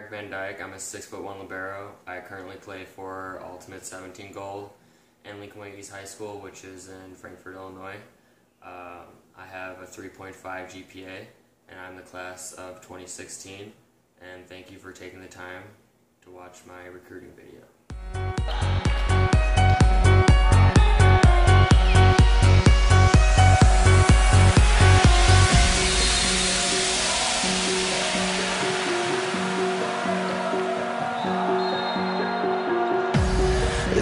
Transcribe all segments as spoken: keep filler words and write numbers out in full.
Eric Van Dyck. I'm a six foot one libero. I currently play for Ultimate seventeen Gold and Lincoln-Way East High School, which is in Frankfort, Illinois. Um, I have a three point five G P A, and I'm the class of twenty sixteen. And thank you for taking the time to watch my recruiting video.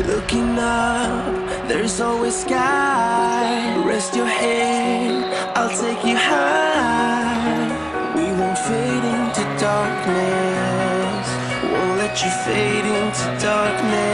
Looking up, there's always sky. Rest your head, I'll take you high. We won't fade into darkness. Won't let you fade into darkness.